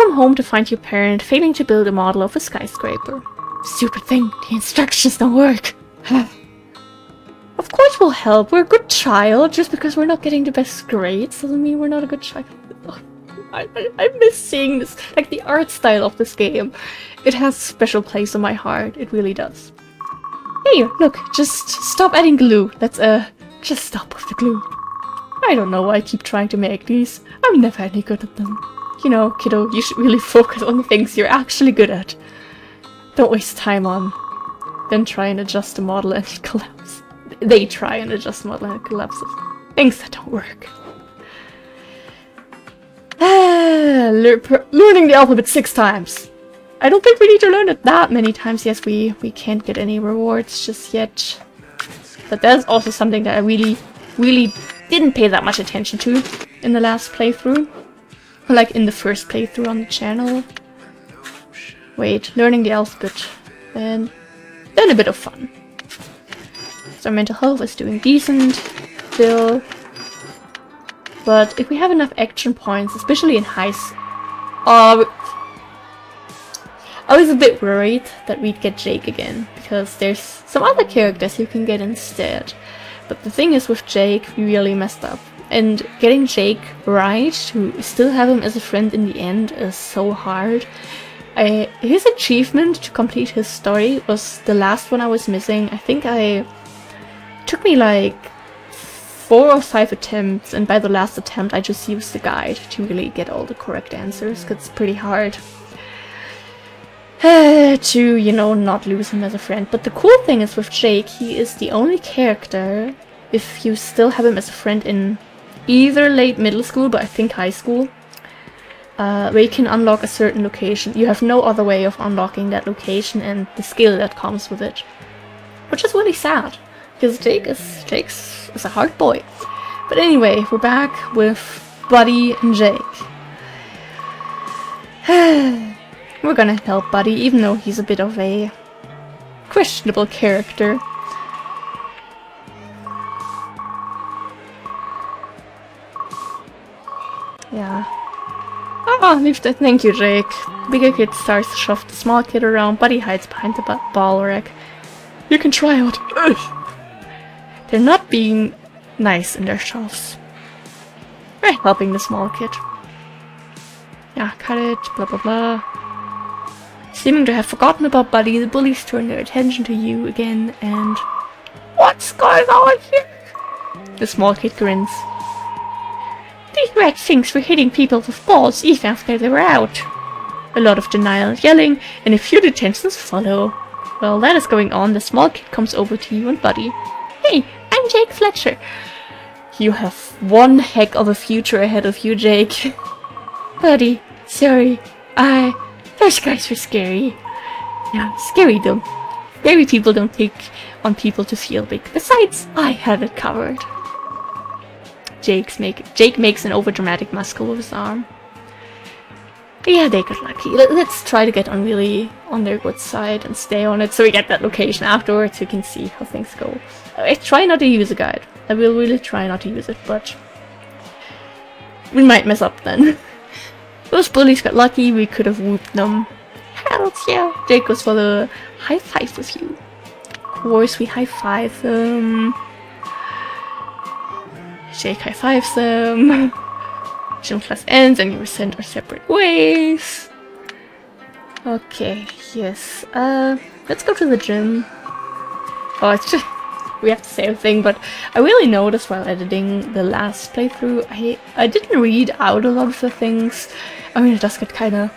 come home to find your parent failing to build a model of a skyscraper. Stupid thing, the instructions don't work. Of course we'll help, we're a good child. Just because we're not getting the best grades doesn't mean we're not a good child. Oh, I miss seeing this, like the art style of this game. It has a special place in my heart, it really does. Here, look, just stop adding glue. That's just stop with the glue. I don't know why I keep trying to make these. I'm never any good at them. You know, kiddo, you should really focus on the things you're actually good at. Don't waste time on then try and adjust the model and it collapses. They try and adjust the model and it collapses. Things that don't work. Learning the alphabet 6 times. I don't think we need to learn it that many times. Yes, we can't get any rewards just yet. But that's also something that I really didn't pay that much attention to in the last playthrough. Or like in the first playthrough on the channel. Wait, learning the alphabet. And then a bit of fun. So mental health is doing decent still. But if we have enough action points, especially in high school... I was a bit worried that we'd get Jake again, because there's some other characters you can get instead. But the thing is, with Jake, we really messed up. And getting Jake right, to still have him as a friend in the end, is so hard. His achievement to complete his story was the last one I was missing. I think I... took me like 4 or 5 attempts, and by the last attempt I just used the guide to really get all the correct answers, because it's pretty hard. To, you know, not lose him as a friend. But the cool thing is with Jake, he is the only character, if you still have him as a friend in either late middle school, but I think high school, where you can unlock a certain location. You have no other way of unlocking that location and the skill that comes with it. Which is really sad, because Jake is a hard boy. But anyway, we're back with Buddy and Jake. We're gonna help Buddy, even though he's a bit of a questionable character. Yeah. Thank you, Jake. Bigger kid starts to shove the small kid around. Buddy hides behind the ball rack. You can try out. They're not being nice in their shoves. We're helping the small kid. Yeah, cut it. Blah blah blah. Seeming to have forgotten about Buddy, the bullies turn their attention to you again and... What's going on here? The small kid grins. These red things were hitting people with balls even after they were out. A lot of denial and yelling, and a few detentions follow. While that is going on, the small kid comes over to you and Buddy. Hey, I'm Jake Fletcher. You have one heck of a future ahead of you, Jake. Buddy, sorry, those guys were scary. Yeah, scary though. Scary people don't take on people to feel big. Besides, I had it covered. Jake makes an overdramatic muscle with his arm. Yeah, they got lucky. Let's try to get on really on their good side and stay on it so we get that location afterwards. You can see how things go. I try not to use a guide. I will really try not to use it, but we might mess up then. Those bullies got lucky, we could have whooped them. Hells yeah! Jake goes for the high five with you. Of course we high five them. Jake high fives them. Gym class ends and you are sent our separate ways. Okay, yes. Let's go to the gym. Oh, it's just... we have to say a thing, but I really noticed while editing the last playthrough, I didn't read out a lot of the things. I mean, it does get kind of...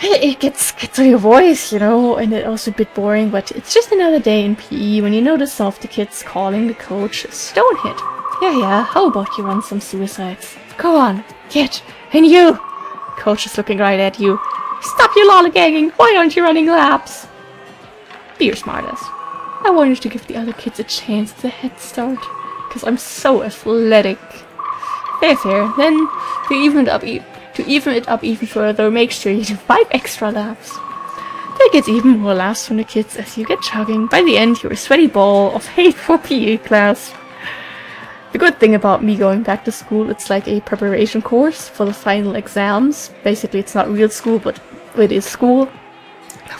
it gets on your voice, you know, and it's also a bit boring, but it's just another day in PE when you notice some of the kids calling the coach Stonehead. Yeah, how about you want some suicides? Go on, get, and you! Coach is looking right at you. Stop your lollygagging, why aren't you running laps? Be your smartass. I wanted to give the other kids a chance at a head start, because I'm so athletic. Fair. Then, to even it up even further, make sure you do 5 extra laps. That gets even more laughs from the kids as you get chugging. By the end, you're a sweaty ball of hate for PE class. The good thing about me going back to school, it's like a preparation course for the final exams. Basically, it's not real school, but it is school.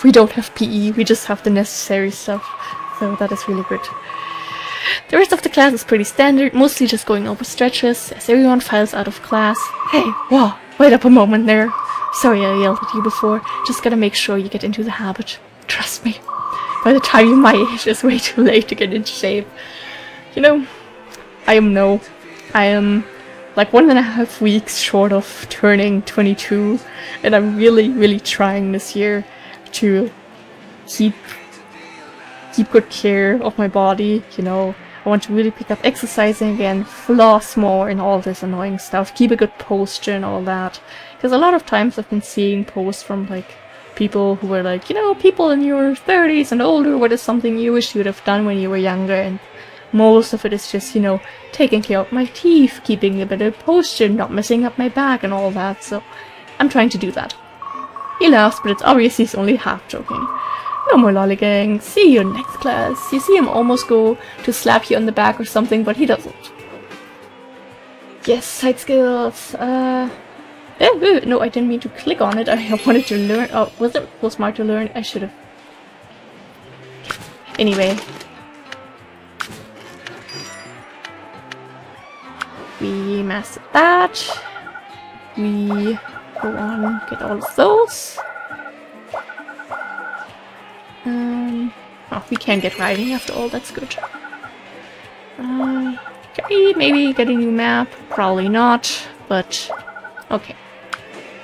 We don't have PE, we just have the necessary stuff, so that is really good. The rest of the class is pretty standard, mostly just going over stretches as everyone files out of class. Hey, whoa, wait up a moment there. Sorry I yelled at you before, just gotta make sure you get into the habit. Trust me, by the time you're my age, it's way too late to get into shape. You know, I am like 1.5 weeks short of turning 22, and I'm really trying this year to keep good care of my body, you know. I want to really pick up exercising again, floss more and all this annoying stuff, keep a good posture and all that. Because a lot of times I've been seeing posts from like people who were like, you know, people in your 30s and older, what is something you wish you would have done when you were younger? And most of it is just, you know, taking care of my teeth, keeping a better posture, not messing up my back and all that, so I'm trying to do that. He laughs, but it's obvious he's only half-joking. No more lollygagging. See you in next class. You see him almost go to slap you on the back or something, but he doesn't. Yes, side skills. No, I didn't mean to click on it. I wanted to learn. Oh, was it so smart to learn? I should have. Anyway. We mastered that. We go on, get all of those. Oh, we can get riding after all, that's good. Okay, maybe get a new map. Probably not, but okay.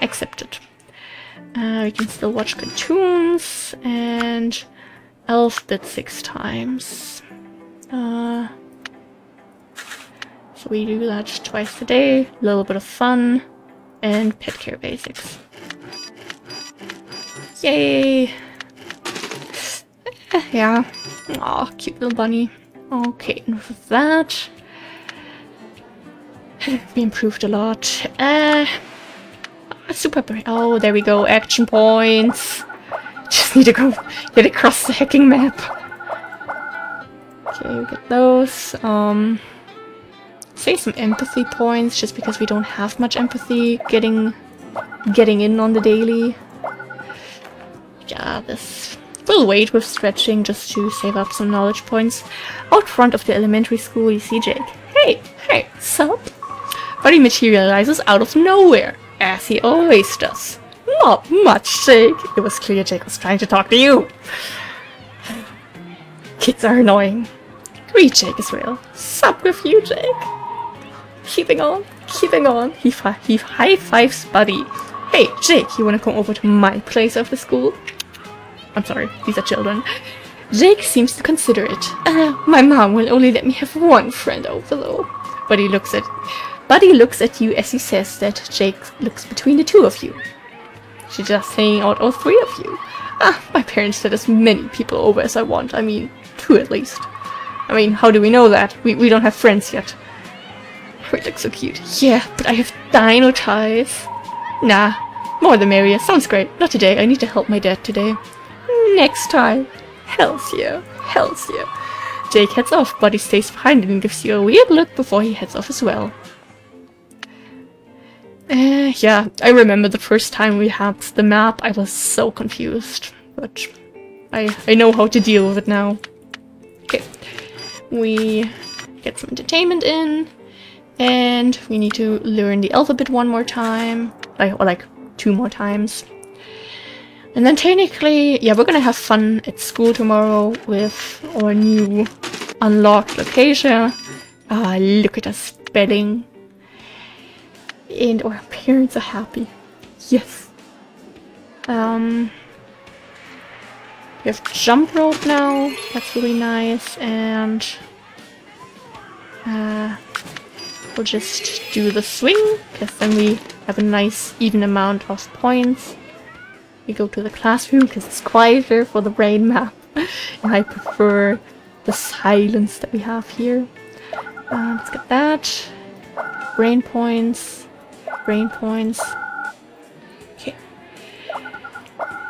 Accepted. We can still watch cartoons and Elf did 6 times. So we do that twice a day, a little bit of fun, and pet care basics. Yay! Yeah. Aw, cute little bunny. Okay, enough of that. We improved a lot. Super brain. Oh, there we go. Action points. Just need to go get across the hacking map. Okay, we get those. Save some empathy points, just because we don't have much empathy getting in on the daily. Yeah, this... We'll wait with stretching just to save up some knowledge points. Out front of the elementary school, you see Jake. Hey, hey, sup? But he materializes out of nowhere, as he always does. Not much, Jake. It was clear Jake was trying to talk to you. Kids are annoying. Greet Jake as well. Sup with you, Jake? Keeping on, keeping on. He high-fives Buddy. Hey, Jake, you wanna come over to my place after school? I'm sorry, these are children. Jake seems to consider it. My mom will only let me have one friend over though. Buddy looks at you as he says that. Jake looks between the two of you. She's just hanging out all three of you. Ah, my parents said as many people over as I want. I mean, 2 at least. I mean, how do we know that? We don't have friends yet. We look so cute. Yeah, but I have dino ties. Nah, more the merrier. Sounds great. Not today. I need to help my dad today. Next time. Hells yeah. Hells yeah. Jake heads off. Buddy stays behind and gives you a weird look before he heads off as well. Yeah, I remember the first time we had the map. I was so confused. But I know how to deal with it now. Okay. We get some entertainment in. And we need to learn the alphabet one more time. Or like 2 more times. And then technically, yeah, we're gonna have fun at school tomorrow with our new unlocked location. Ah, look at us spelling. And our parents are happy. Yes. We have jump rope now. That's really nice. And we'll just do the swing, because then we have a nice even amount of points. We go to the classroom because it's quieter for the brain map. And I prefer the silence that we have here. Let's get that. Brain points. Brain points. Okay.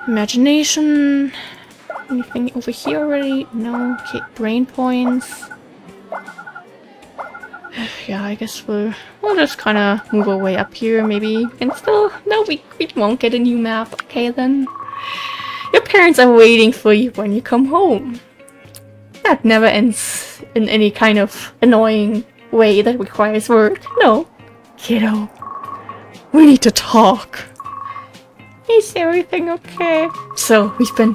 Imagination. Anything over here already? No. Okay. Brain points. Yeah, I guess we'll just kind of move our way up here, maybe. And still, no, we won't get a new map. Okay, then. Your parents are waiting for you when you come home. That never ends in any kind of annoying way that requires work. No. Kiddo, we need to talk. Is everything okay? So, we've been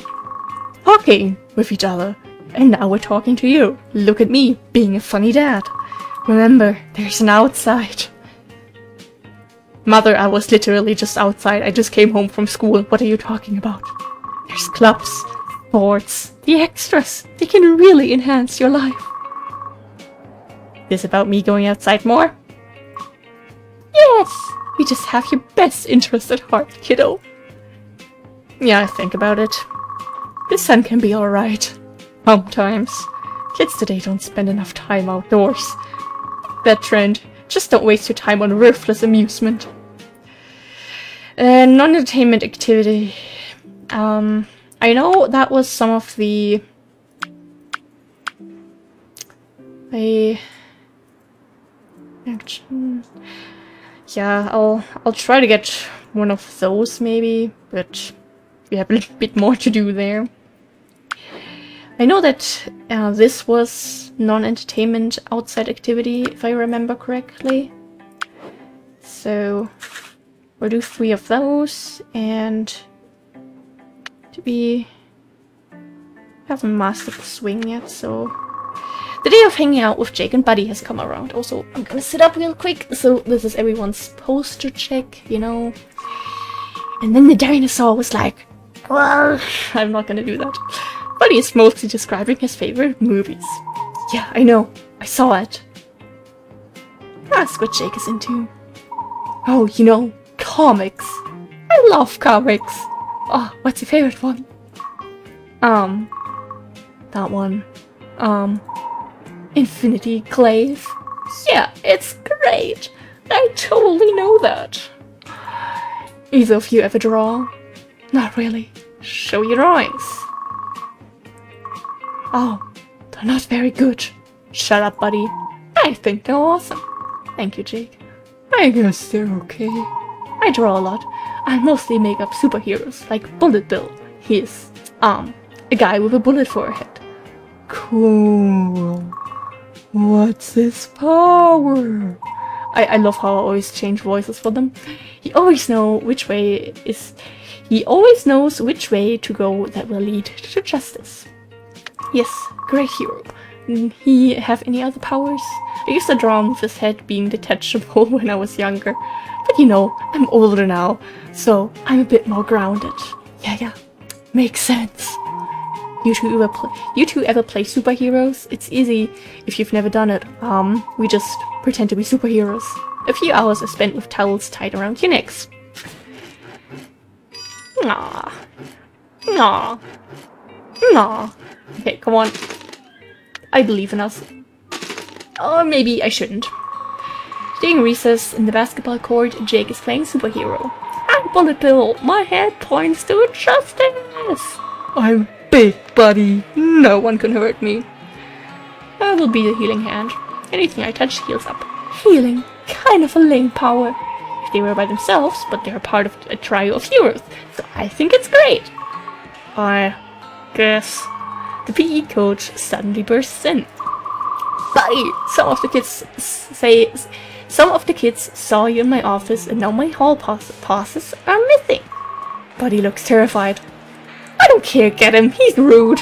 talking with each other, and now we're talking to you. Look at me, being a funny dad. Remember, there's an outside. Mother, I was literally just outside. I just came home from school. What are you talking about? There's clubs, sports, the extras. They can really enhance your life. This about me going outside more? Yes! You just have your best interest at heart, kiddo. Yeah, think about it. The sun can be alright. Sometimes. Kids today don't spend enough time outdoors. That trend. Just don't waste your time on worthless amusement. Non-entertainment activity. I know that was some of the... action. Yeah, I'll try to get one of those maybe, but we have a little bit more to do there. I know that this was non-entertainment outside activity, if I remember correctly. So we'll do 3 of those, and we haven't mastered the swing yet, so... The day of hanging out with Jake and Buddy has come around. Also, I'm gonna sit up real quick, so this is everyone's poster check, you know. And then the dinosaur was like, "Argh." I'm not gonna do that. Buddy is mostly describing his favorite movies. Yeah, I know. I saw it. That's what Jake is into. Oh, you know, comics. I love comics. Oh, what's your favorite one? That one. Infinity Claive. Yeah, it's great. I totally know that. Either of you ever draw? Not really. Show your drawings. Oh, they're not very good. Shut up, Buddy. I think they're awesome. Thank you, Jake. I guess they're okay. I draw a lot. I mostly make up superheroes, like Bullet Bill. He's, a guy with a bullet for a head. Cool. What's his power? I love how I always change voices for them. He always knows which way to go that will lead to justice. Yes, great hero. Did he have any other powers? I used to draw him with his head being detachable when I was younger. But you know, I'm older now, so I'm a bit more grounded. Yeah. Makes sense. You two ever play superheroes? It's easy if you've never done it. We just pretend to be superheroes. A few hours are spent with towels tied around your necks. Aww. Aww. Aww. Okay, come on. I believe in us. Or maybe I shouldn't. During recess in the basketball court, Jake is playing superhero. I'm Bullet Bill. My head points to justice. I'm big, Buddy. No one can hurt me. I will be the healing hand. Anything I touch heals up. Healing. Kind of a lame power. If they were by themselves, but they're part of a trio of heroes. So I think it's great. I guess. The PE coach suddenly bursts in. Buddy, some of the kids saw you in my office and now my hall passes are missing. Buddy looks terrified. I don't care, get him, he's rude.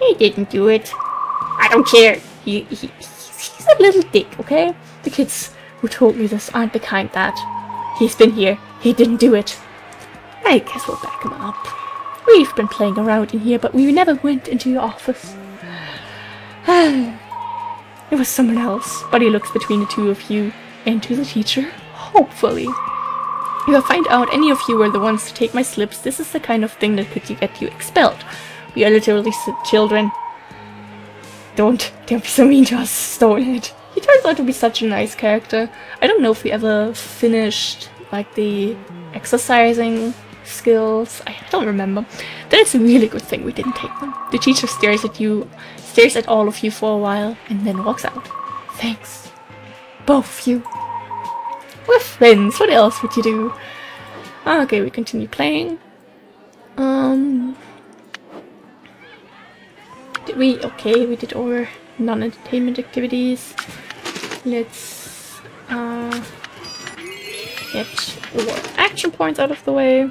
He didn't do it. I don't care. He's a little dick, okay? The kids who told me this aren't the kind that. He's been here, he didn't do it. I guess we'll back him up. We've been playing around in here, but we never went into your office. It was someone else. Buddy looks between the two of you and to the teacher, hopefully. If I find out any of you were the ones to take my slips, this is the kind of thing that could get you expelled. We are literally children. Don't be so mean to us, Stonehead. He turns out to be such a nice character. I don't know if we ever finished, like, the exercising skills. I don't remember. Then it's a really good thing we didn't take them. The teacher stares at all of you for a while, and then walks out. Thanks. both of you. We're friends, what else would you do? Okay, we continue playing. Did we? Okay, we did our non-entertainment activities. Let's get our action points out of the way.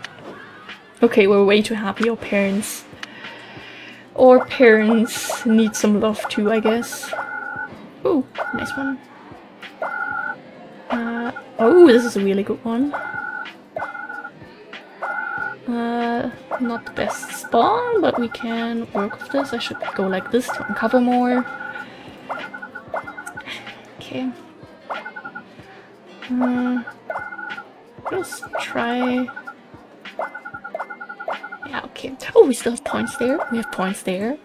Okay, we're way too happy. Our parents. Our parents need some love too, I guess. Ooh, nice one. Oh, this is a really good one. Not the best spawn, but we can work with this. I should go like this to uncover more. Okay. Let's try... Yeah, okay. Oh, we still have points there. We have points there.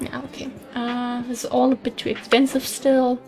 Yeah, okay. This is all a bit too expensive still.